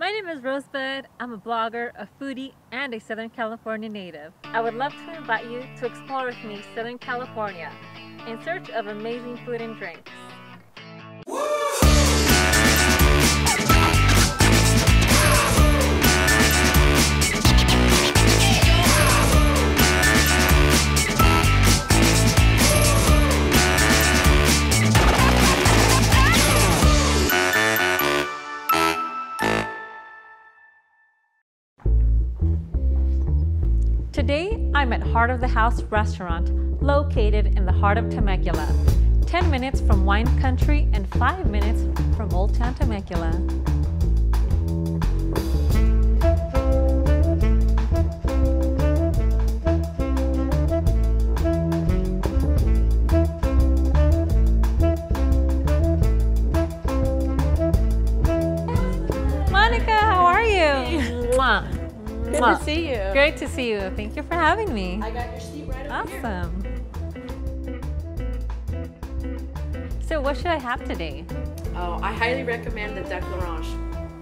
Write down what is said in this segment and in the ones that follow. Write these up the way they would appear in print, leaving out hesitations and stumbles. My name is Rosebud. I'm a blogger, a foodie, and a Southern California native. I would love to invite you to explore with me Southern California in search of amazing food and drinks. Today, I'm at Heart of the House Restaurant, located in the heart of Temecula, 10 minutes from Wine Country and 5 minutes from Old Town Temecula. Monica, how are you? Mwah. Good to see you. Great to see you. Thank you for having me. I got your seat right up here. Awesome. So what should I have today? Oh, I highly recommend the Duck L'Orange.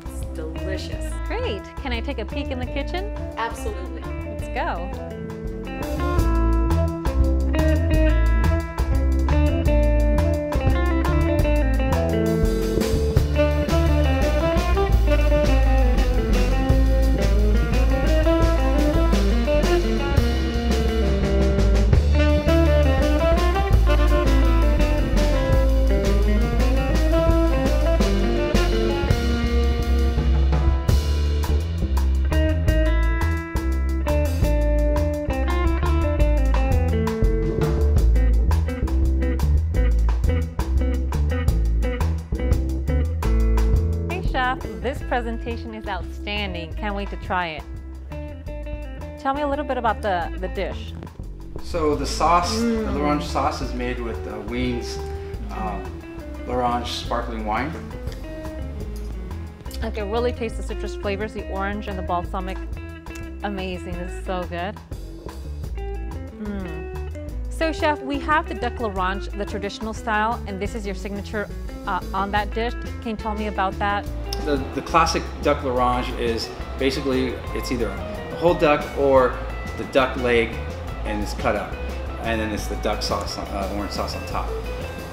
It's delicious. Great. Can I take a peek in the kitchen? Absolutely. Let's go. This presentation is outstanding. Can't wait to try it. Tell me a little bit about the dish. So the sauce, the L'Orange sauce is made with Wien's L'Orange sparkling wine. I can really taste the citrus flavors, the orange and the balsamic. Amazing, this is so good. So chef, we have the Duck L'Orange, the traditional style, and this is your signature on that dish. Can you tell me about that? The classic Duck L'Orange is basically, it's either the whole duck or the duck leg and it's cut up. And then it's the duck sauce, orange sauce on top.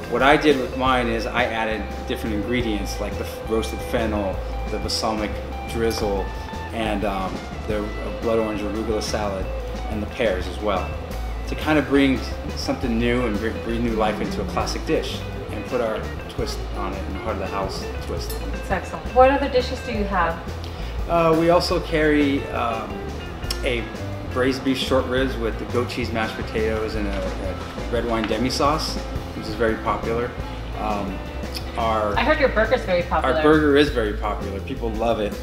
What I did with mine is I added different ingredients like the roasted fennel, the balsamic drizzle, and the blood orange arugula salad, and the pears as well, to kind of bring something new and breathe new life into a classic dish and put our twist on it and Heart of the House twist. That's excellent. What other dishes do you have? We also carry a braised beef short ribs with the goat cheese mashed potatoes and a red wine demi sauce, which is very popular. I heard your burger is very popular. Our burger is very popular. People love it.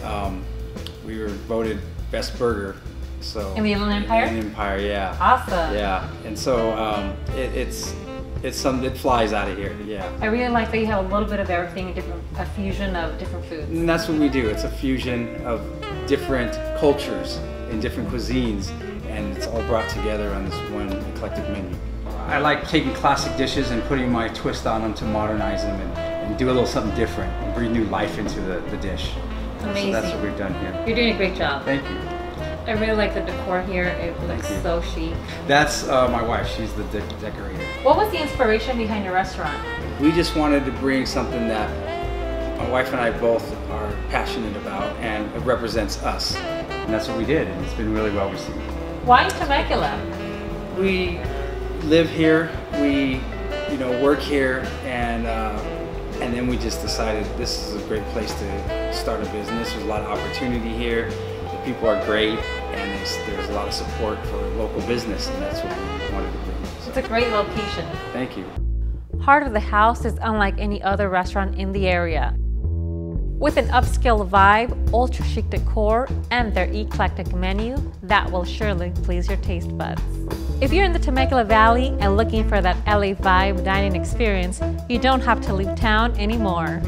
We were voted best burger. So in the Inland Empire? In the Empire, yeah. Awesome. Yeah, and so it flies out of here, yeah. I really like that you have a little bit of everything, a fusion of different foods. And that's what we do. It's a fusion of different cultures and different cuisines, and it's all brought together on this one eclectic menu. I like taking classic dishes and putting my twist on them to modernize them and do a little something different and breathe new life into the dish. Amazing. So that's what we've done here. You're doing a great job. Thank you. I really like the decor here. It looks so chic. That's my wife. She's the decorator. What was the inspiration behind your restaurant? We just wanted to bring something that my wife and I both are passionate about, and it represents us. And that's what we did, and it's been really well received. Why Temecula? We live here. We, work here, and then we just decided this is a great place to start a business. There's a lot of opportunity here. People are great, and there's a lot of support for local business, and that's what we wanted to bring. So. It's a great location. Thank you. Heart of the House is unlike any other restaurant in the area. With an upscale vibe, ultra chic decor, and their eclectic menu, that will surely please your taste buds. If you're in the Temecula Valley and looking for that LA vibe dining experience, you don't have to leave town anymore.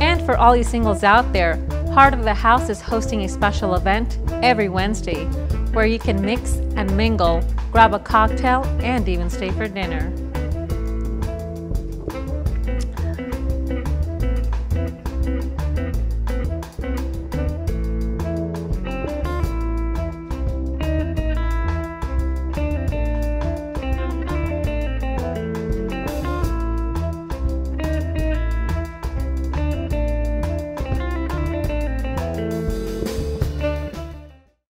And for all you singles out there, Heart of the House is hosting a special event every Wednesday where you can mix and mingle, grab a cocktail, and even stay for dinner.